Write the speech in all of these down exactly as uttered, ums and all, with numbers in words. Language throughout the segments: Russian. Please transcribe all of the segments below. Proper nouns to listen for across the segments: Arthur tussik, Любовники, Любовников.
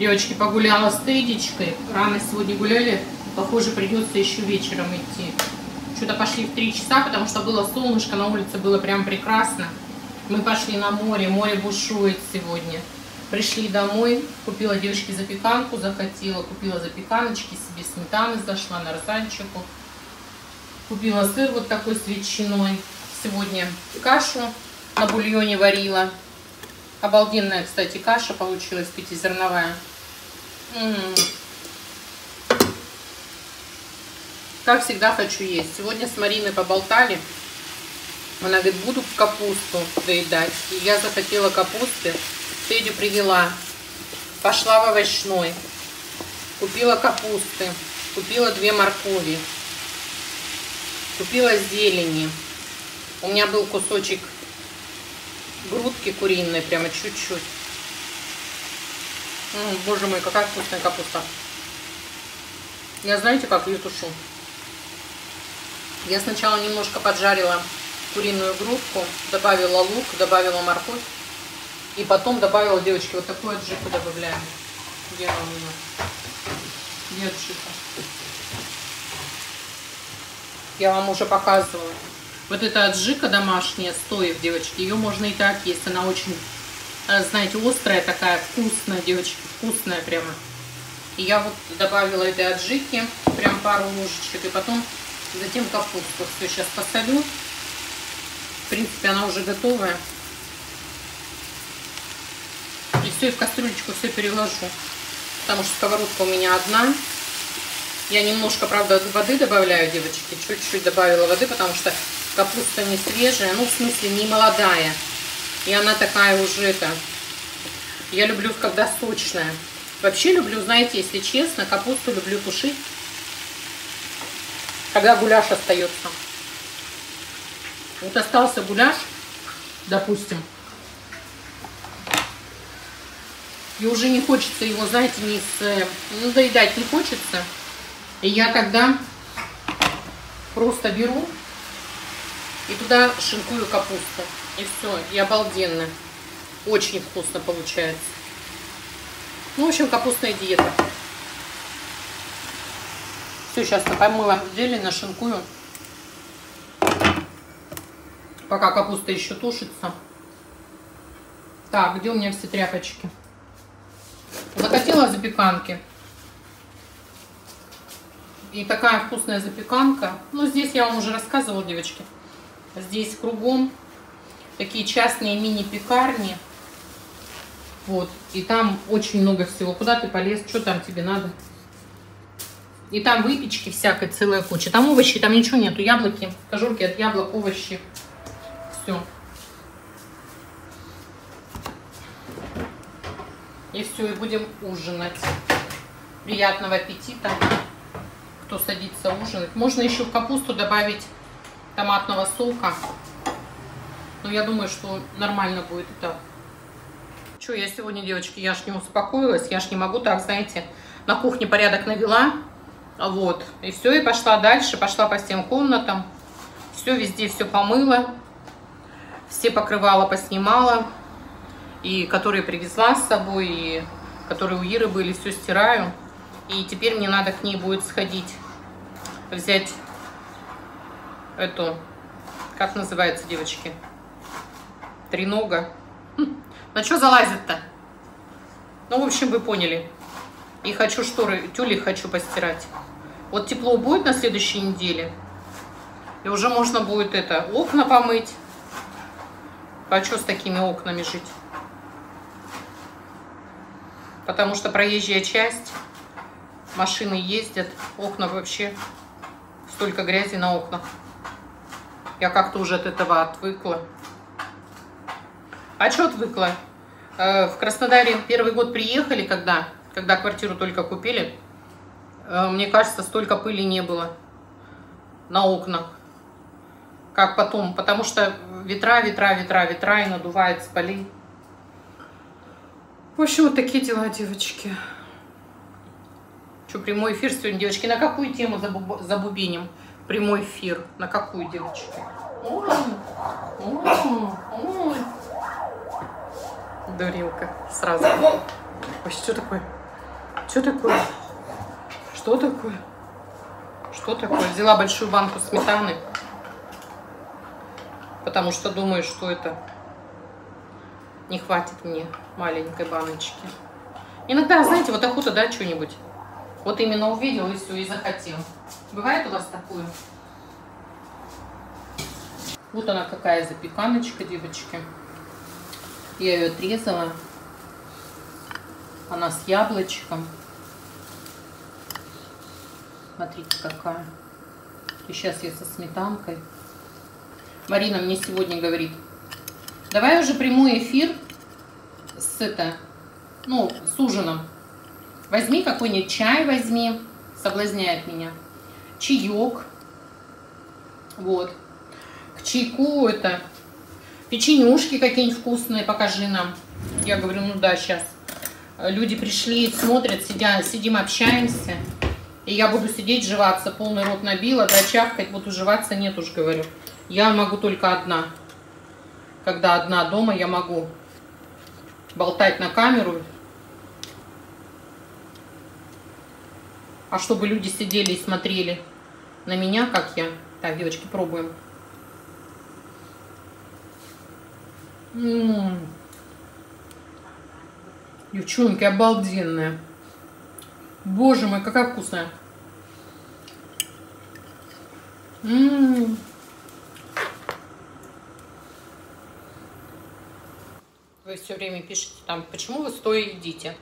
Девочки, погуляла с Тедечкой. Рано сегодня гуляли. Похоже, придется еще вечером идти. Что-то пошли в три часа, потому что было солнышко, на улице было прям прекрасно. Мы пошли на море. Море бушует сегодня. Пришли домой. Купила девочке запеканку, захотела. Купила запеканочки себе, сметаны зашла на розанчику. Купила сыр вот такой с ветчиной. Сегодня кашу на бульоне варила. Обалденная, кстати, каша получилась, пятизерновая. М-м-м. Как всегда хочу есть. Сегодня с Мариной поболтали. Она говорит, буду капусту доедать. И я захотела капусты. Федю привела. Пошла в овощной. Купила капусты. Купила две моркови. Купила зелени. У меня был кусочек грудки куриные, прямо чуть-чуть. Боже мой, какая вкусная капуста. Я знаете, как ее тушу? Я сначала немножко поджарила куриную грудку, добавила лук, добавила морковь. И потом добавила, девочки, вот такую аджику добавляем. Где она у меня? Где аджика? Я вам уже показывала. Вот эта аджика домашняя, стоев, девочки, ее можно и так есть. Она очень, знаете, острая такая, вкусная, девочки, вкусная прямо. И я вот добавила этой аджики, прям пару ложечек, и потом затем капусту. Все, сейчас посолю. В принципе, она уже готовая. И все, и в кастрюлечку все переложу, потому что сковородка у меня одна. Я немножко, правда, воды добавляю, девочки. Чуть-чуть добавила воды, потому что капуста не свежая. Ну, в смысле, не молодая. И она такая уже, это... Я люблю, когда сочная. Вообще люблю, знаете, если честно, капусту люблю тушить, когда гуляш остается. Вот остался гуляш, допустим. И уже не хочется его, знаете, не с... ну, доедать не хочется. И я тогда просто беру и туда шинкую капусту. И все, и обалденно. Очень вкусно получается. Ну, в общем, капустная диета. Все, сейчас помыла в деле, нашинкую. Пока капуста еще тушится. Так, где у меня все тряпочки? Захотела запеканки. И такая вкусная запеканка. Ну, здесь я вам уже рассказывала, девочки. Здесь кругом такие частные мини-пекарни. Вот. И там очень много всего. Куда ты полез? Что там тебе надо? И там выпечки всякой целая куча. Там овощи, там ничего нету. Яблоки, кожурки от яблок, овощи. Все. И все, и будем ужинать. Приятного аппетита. Кто садится ужинать. Можно еще в капусту добавить томатного сока. Но я думаю, что нормально будет это. Что я сегодня, девочки, я ж не успокоилась. Я ж не могу так, знаете, на кухне порядок навела. Вот. И все, и пошла дальше. Пошла по всем комнатам. Все везде, все помыла. Все покрывала поснимала. И которые привезла с собой, и которые у Иры были, все стираю. И теперь мне надо к ней будет сходить, взять эту, как называется, девочки, тренога. Хм, на что залазит-то? Ну, в общем, вы поняли. И хочу шторы, тюли хочу постирать. Вот тепло будет на следующей неделе. И уже можно будет это, окна помыть. А что с такими окнами жить? Потому что проезжая часть... Машины ездят, окна вообще, столько грязи на окнах. Я как-то уже от этого отвыкла. А что отвыкла? В Краснодаре первый год приехали, когда, когда квартиру только купили. Мне кажется, столько пыли не было на окнах, как потом. Потому что ветра, ветра, ветра, ветра и надувает с полей. В общем, вот такие дела, девочки. Что, прямой эфир сегодня, девочки? На какую тему забуб... забубеним? Прямой эфир. На какую, девочки? Ой, ой, ой. Дурилка. Сразу. Ой, что такое? Что такое? Что такое? Что такое? Взяла большую банку сметаны, потому что думаю, что это не хватит мне маленькой баночки. Иногда, знаете, вот охота, да, что-нибудь. Вот именно увидел и все, и захотел. Бывает у вас такое? Вот она какая запеканочка, девочки. Я ее отрезала. Она с яблочком. Смотрите, какая. И сейчас я со сметанкой. Марина мне сегодня говорит: давай уже прямой эфир с, это, ну, с ужином. Возьми какой-нибудь чай, возьми. Соблазняет меня. Чаек. Вот. К чайку это печенюшки какие-нибудь вкусные покажи нам. Я говорю, ну да, сейчас. Люди пришли, смотрят, сидя, сидим, общаемся. И я буду сидеть, жеваться. Полный рот набила, да, чавкать. Буду жеваться, нет уж, говорю. Я могу только одна. Когда одна дома, я могу болтать на камеру. А чтобы люди сидели и смотрели на меня, как я. Так, девочки, пробуем. М-м-м. Девчонки, обалденная. Боже мой, какая вкусная. М-м-м. Вы все время пишете там, почему вы стоя едите.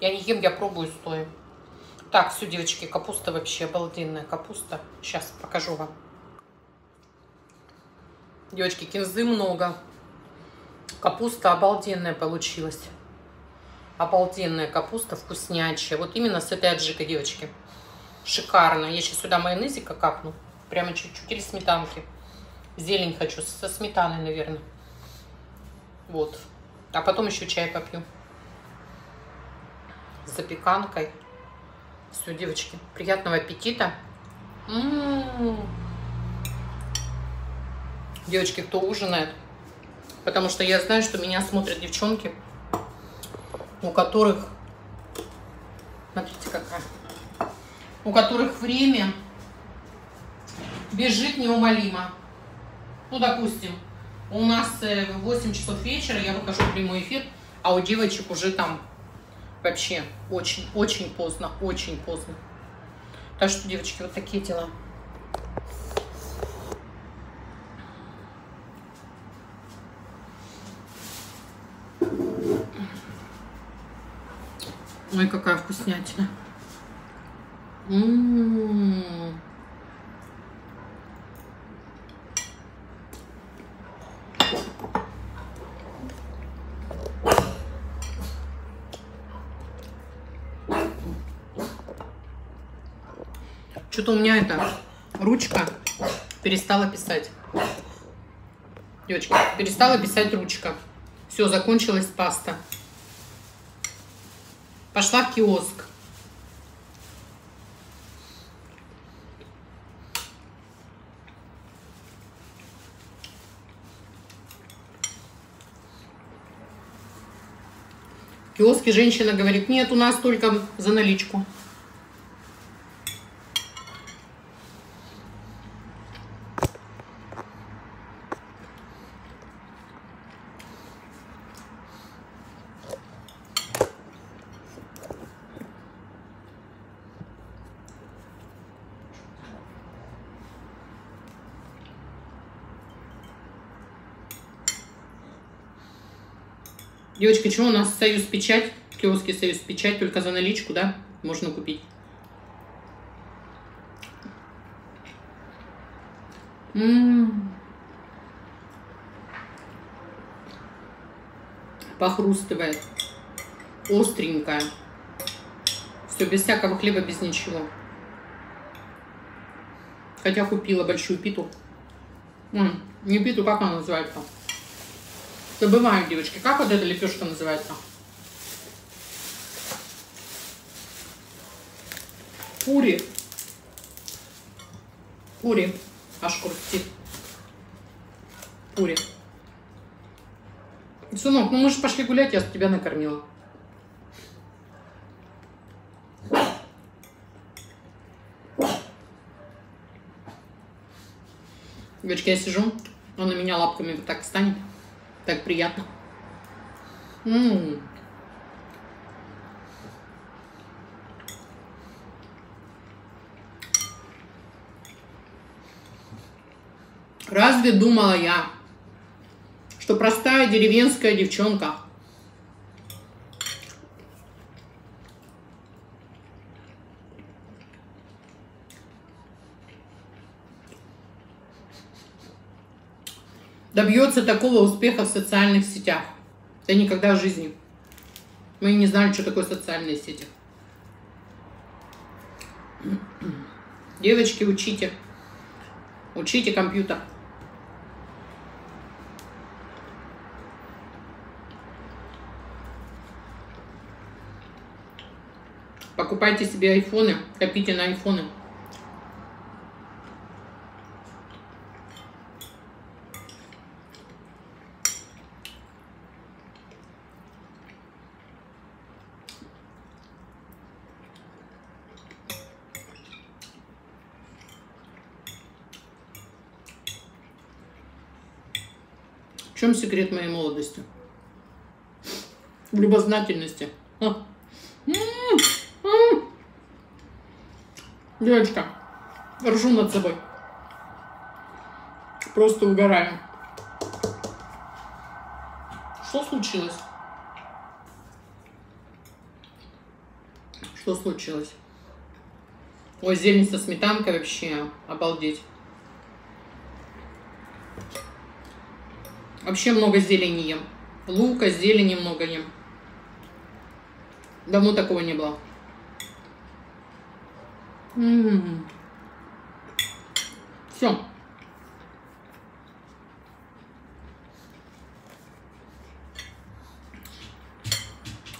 Я не ем, я пробую стоя. Так, все, девочки, капуста вообще обалденная. Капуста. Сейчас покажу вам. Девочки, кинзы много. Капуста обалденная получилась. Обалденная капуста, вкуснячая. Вот именно с этой аджикой, девочки. Шикарно. Я сейчас сюда майонезика капну. Прямо чуть-чуть. Или сметанки. Зелень хочу. Со сметаной, наверное. Вот. А потом еще чай попью. С запеканкой. Все, девочки. Приятного аппетита. М-м-м. Девочки, кто ужинает? Потому что я знаю, что меня смотрят девчонки, у которых, смотрите, какая, у которых время бежит неумолимо. Ну, допустим, у нас в восемь часов вечера я выхожу в прямой эфир, а у девочек уже там вообще очень-очень поздно, очень поздно. Так что, девочки, вот такие дела. Ой, какая вкуснятина. М-м-м. Что-то у меня эта ручка перестала писать. Девочки, перестала писать ручка. Все, закончилась паста. Пошла в киоск. В киоске женщина говорит: нет, у нас только за наличку. Девочки, чего у нас Союз Печать? В киоске Союз Печать, только за наличку, да, можно купить. М-м-м. Похрустывает. Остренькая. Все, без всякого хлеба, без ничего. Хотя купила большую питу. М-м, не питу, как она называется? Забываем, девочки, как вот эта лепешка называется? Пури. Пури. Аж крутит. Пури. Сынок, ну мы же пошли гулять, я тебя накормила. Девочки, я сижу, он на меня лапками вот так встанет. Так приятно. М-м-м. Разве думала я, что простая деревенская девчонка добьется такого успеха в социальных сетях? Да никогда в жизни. Мы не знали, что такое социальные сети. Девочки, учите. Учите компьютер. Покупайте себе айфоны, копите на айфоны. В чем секрет моей молодости? В любознательности. Девочка, ржу над собой. Просто угораю. Что случилось? Что случилось? Ой, зелень со сметанкой вообще. Обалдеть. Вообще много зелени ем. Лука, зелени много ем. Давно такого не было. М-м-м. Все.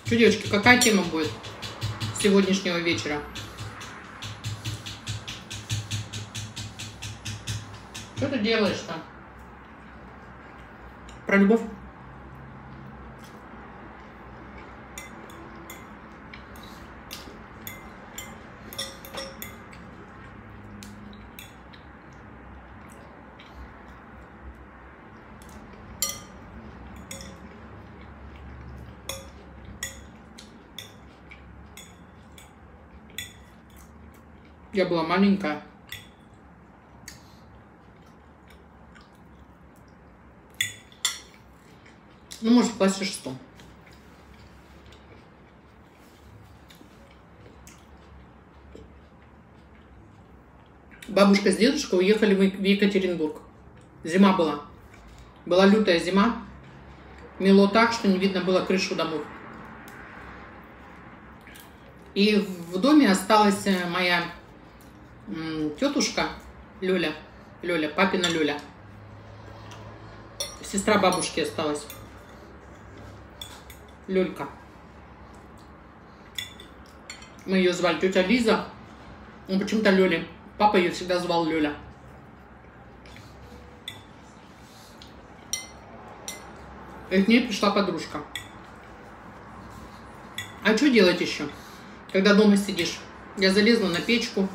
Что, девочки, какая тема будет сегодняшнего вечера? Что ты делаешь-то? Про любовь. Я была маленькая. Ну, может, в классе шестом. Бабушка с дедушкой уехали в Екатеринбург. Зима была. Была лютая зима. Мело так, что не видно было крышу домов. И в доме осталась моя тетушка Лёля. Лёля, папина Лёля. Сестра бабушки осталась. Люлька. Мы ее звали тетя Лиза. Ну, почему-то Лёля. Папа ее всегда звал Лёля. И к ней пришла подружка. А что делать еще, когда дома сидишь? Я залезла на печку.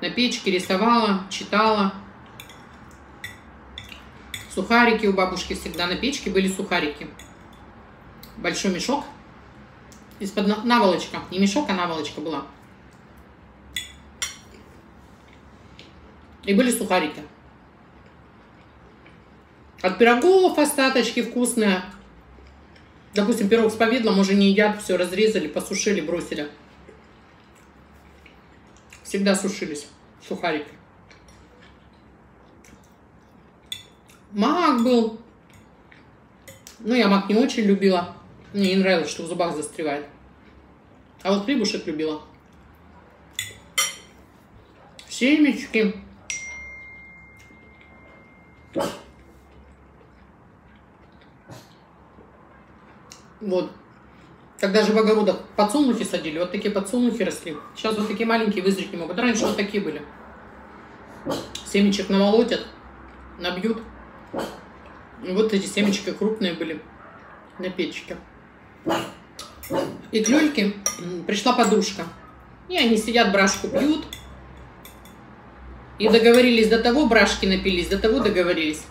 На печке рисовала, читала. Сухарики у бабушки всегда на печке были сухарики. Большой мешок. Из-под наволочка. Не мешок, а наволочка была. И были сухарики. От пирогов остаточки вкусные. Допустим, пирог с повидлом уже не едят. Все разрезали, посушили, бросили. Всегда сушились сухарики. Мак был. Ну, я мак не очень любила. Мне не нравилось, что в зубах застревает. А вот хлебушек любила. Семечки. Вот. Когда же в огородах подсолнухи садили, вот такие подсолнухи росли. Сейчас вот такие маленькие вызреть не могут. Раньше вот такие были. Семечек намолотят, набьют. Вот эти семечки крупные были на печке. И к Лёльке пришла подружка. И они сидят, брашку пьют. И договорились до того, брашки напились, до того договорились.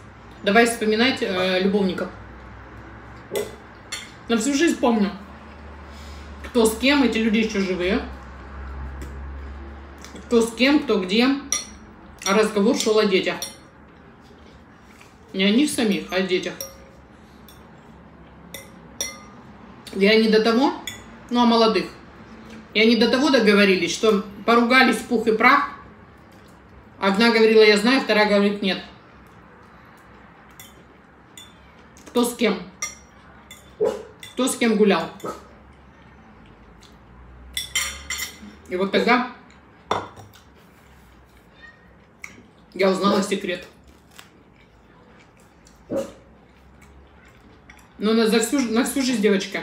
Давай вспоминать э, любовников. На всю жизнь помню, кто с кем, эти люди еще живые. Кто с кем, кто где. А разговор шел о детях. Не о них самих, а о детях. И они до того, ну о молодых. И они до того договорились, что поругались в пух и прах. Одна говорила, я знаю, вторая говорит, нет. Кто с кем? Кто с кем гулял? И вот тогда я узнала секрет. Но на, за всю, на всю жизнь, девочка,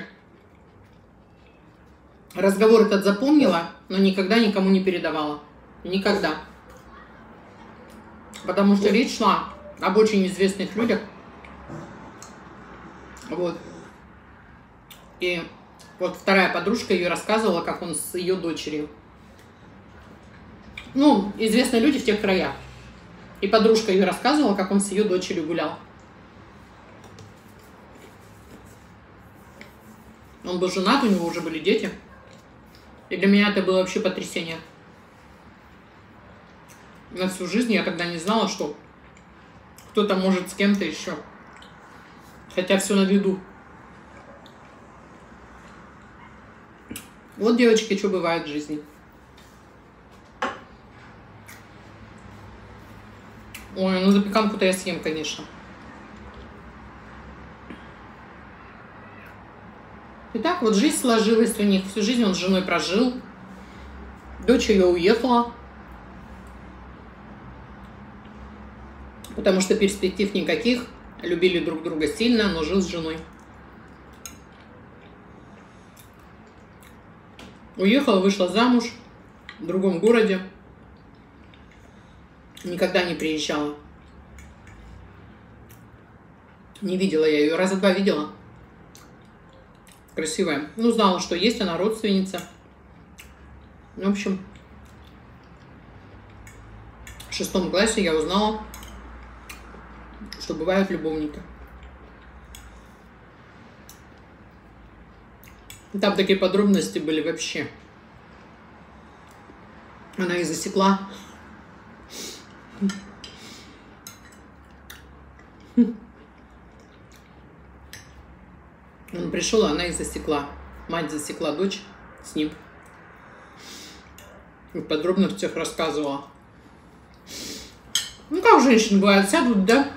разговор этот запомнила, но никогда никому не передавала. Никогда. Потому что речь шла об очень известных людях. Вот. И вот вторая подружка ее рассказывала, как он с ее дочерью. Ну, известные люди в тех краях. И подружка ее рассказывала, как он с ее дочерью гулял. Он был женат, у него уже были дети. И для меня это было вообще потрясение. На всю жизнь я тогда не знала, что кто-то может с кем-то еще. Хотя все на виду. Вот, девочки, что бывает в жизни. Ой, ну запеканку-то я съем, конечно. И так вот жизнь сложилась у них. Всю жизнь он с женой прожил. Дочь ее уехала. Потому что перспектив никаких. Любили друг друга сильно, но жил с женой. Уехала, вышла замуж в другом городе. Никогда не приезжала. Не видела я ее. Раза два видела. Красивая. Ну, знала, что есть, она родственница. В общем, в шестом классе я узнала, что бывают любовники. Там такие подробности были вообще. Она их засекла. Он пришел, а она их засекла. Мать засекла дочь с ним. И подробно всех рассказывала. Ну как женщины бывают, сядут, да?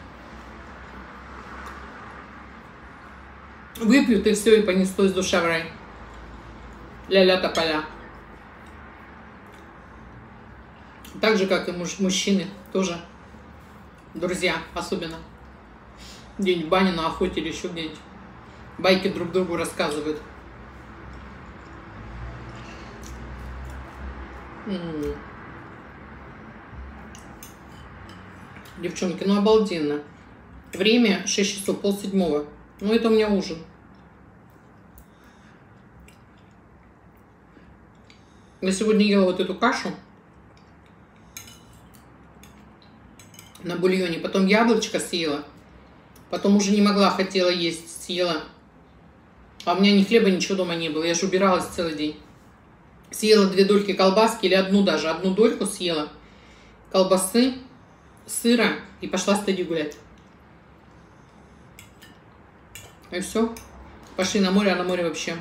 Выпьют и все, и понеслось душа в рай. Ля-ля тополя. Так же, как и муж, мужчины тоже. Друзья, особенно. Где-нибудь в бане, на охоте или еще где-нибудь. Байки друг другу рассказывают. М-м-м. Девчонки, ну обалденно. Время шесть часов, полседьмого. Ну это у меня ужин. Я сегодня ела вот эту кашу. На бульоне. Потом яблочко съела. Потом уже не могла, хотела есть. Съела. А у меня ни хлеба, ничего дома не было. Я же убиралась целый день. Съела две дольки колбаски или одну даже. Одну дольку съела. Колбасы, сыра. И пошла с Тедди гулять. И все. Пошли на море, а на море вообще.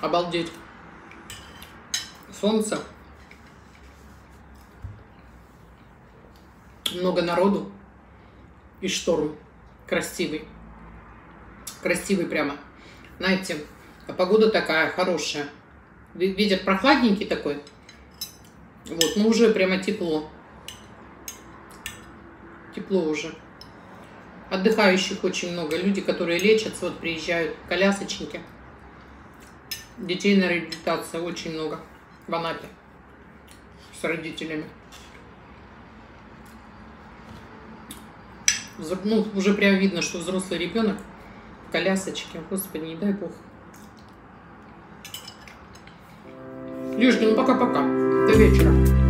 Обалдеть. Солнце. Много народу. И шторм. Красивый. Красивый прямо. Знаете, а погода такая хорошая. Ветер прохладненький такой. Вот, ну уже прямо тепло. Тепло уже. Отдыхающих очень много. Люди, которые лечатся, вот приезжают, колясочники. Детей на реабилитацию очень много в Анапе с родителями. Ну, уже прям видно, что взрослый ребенок в колясочке. Господи, не дай бог. Лешка, ну пока-пока. До вечера.